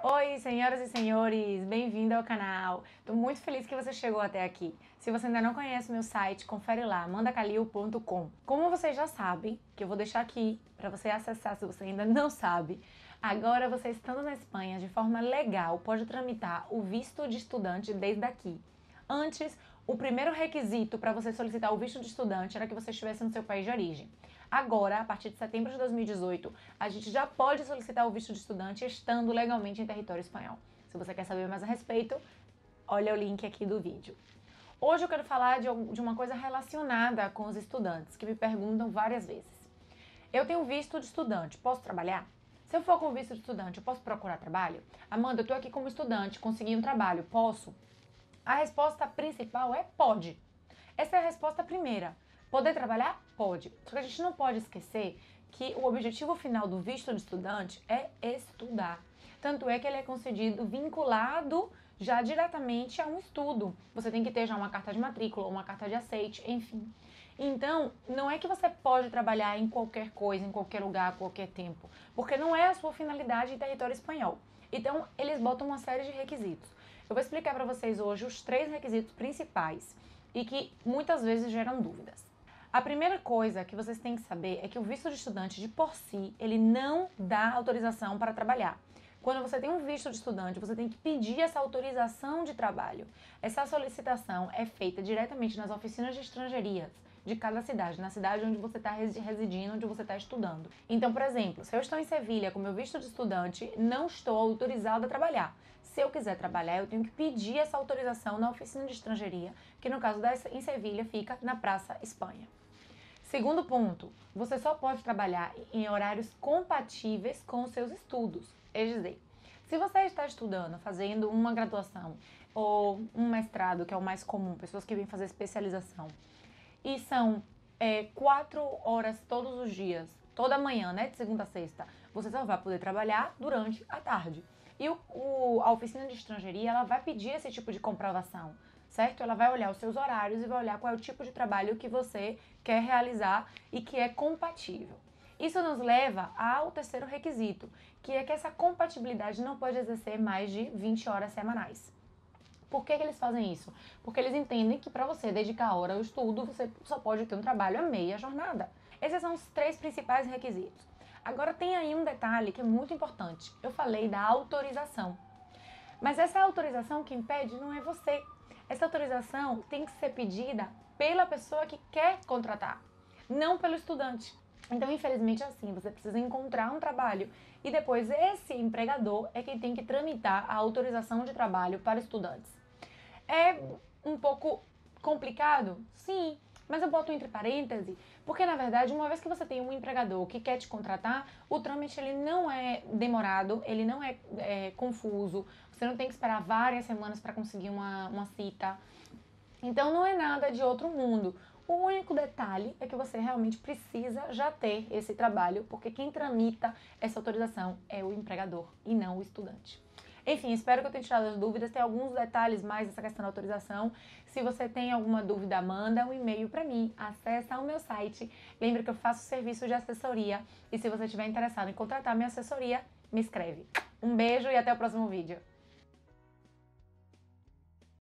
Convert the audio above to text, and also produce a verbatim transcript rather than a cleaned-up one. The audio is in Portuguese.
Oi, senhoras e senhores, bem-vindo ao canal. Estou muito feliz que você chegou até aqui. Se você ainda não conhece o meu site, confere lá, amanda kalil ponto com. Como vocês já sabem, que eu vou deixar aqui para você acessar se você ainda não sabe, agora você estando na Espanha de forma legal pode tramitar o visto de estudante desde aqui. Antes, o primeiro requisito para você solicitar o visto de estudante era que você estivesse no seu país de origem. Agora, a partir de setembro de dois mil e dezoito, a gente já pode solicitar o visto de estudante estando legalmente em território espanhol. Se você quer saber mais a respeito, olha o link aqui do vídeo. Hoje eu quero falar de uma coisa relacionada com os estudantes, que me perguntam várias vezes. Eu tenho visto de estudante, posso trabalhar? Se eu for com visto de estudante, eu posso procurar trabalho? Amanda, eu estou aqui como estudante, consegui um trabalho, posso? A resposta principal é pode. Essa é a resposta primeira. Poder trabalhar? Pode. Só que a gente não pode esquecer que o objetivo final do visto de estudante é estudar. Tanto é que ele é concedido vinculado já diretamente a um estudo. Você tem que ter já uma carta de matrícula, uma carta de aceite, enfim. Então, não é que você pode trabalhar em qualquer coisa, em qualquer lugar, a qualquer tempo, porque não é a sua finalidade em território espanhol. Então, eles botam uma série de requisitos. Eu vou explicar para vocês hoje os três requisitos principais e que muitas vezes geram dúvidas. A primeira coisa que vocês têm que saber é que o visto de estudante, de por si, ele não dá autorização para trabalhar. Quando você tem um visto de estudante, você tem que pedir essa autorização de trabalho. Essa solicitação é feita diretamente nas oficinas de estrangerias de cada cidade, na cidade onde você está residindo, onde você está estudando. Então, por exemplo, se eu estou em Sevilha com meu visto de estudante, não estou autorizado a trabalhar. Se eu quiser trabalhar, eu tenho que pedir essa autorização na oficina de estrangeria, que no caso da em Sevilha fica na Praça Espanha. Segundo ponto, você só pode trabalhar em horários compatíveis com os seus estudos. Quer dizer, se você está estudando, fazendo uma graduação ou um mestrado, que é o mais comum, pessoas que vêm fazer especialização, e são é, quatro horas todos os dias, toda manhã, né, de segunda a sexta, você só vai poder trabalhar durante a tarde. E o, o, a oficina de estrangeria, ela vai pedir esse tipo de comprovação, certo? Ela vai olhar os seus horários e vai olhar qual é o tipo de trabalho que você quer realizar e que é compatível. Isso nos leva ao terceiro requisito, que é que essa compatibilidade não pode exercer mais de vinte horas semanais. Por que que eles fazem isso? Porque eles entendem que para você dedicar a hora ao estudo, você só pode ter um trabalho a meia jornada. Esses são os três principais requisitos. Agora tem aí um detalhe que é muito importante. Eu falei da autorização. Mas essa autorização que impede não é você. Essa autorização tem que ser pedida pela pessoa que quer contratar, não pelo estudante. Então, infelizmente, assim, você precisa encontrar um trabalho e depois esse empregador é quem tem que tramitar a autorização de trabalho para estudantes. É um pouco complicado? Sim, mas eu boto entre parênteses, porque, na verdade, uma vez que você tem um empregador que quer te contratar, o trâmite ele não é demorado, ele não é, é confuso, você não tem que esperar várias semanas para conseguir uma, uma cita. Então, não é nada de outro mundo. O único detalhe é que você realmente precisa já ter esse trabalho, porque quem tramita essa autorização é o empregador e não o estudante. Enfim, espero que eu tenha tirado as dúvidas. Tem alguns detalhes mais dessa questão da autorização. Se você tem alguma dúvida, manda um e-mail para mim, acessa o meu site. Lembra que eu faço serviço de assessoria e se você estiver interessado em contratar minha assessoria, me escreve. Um beijo e até o próximo vídeo.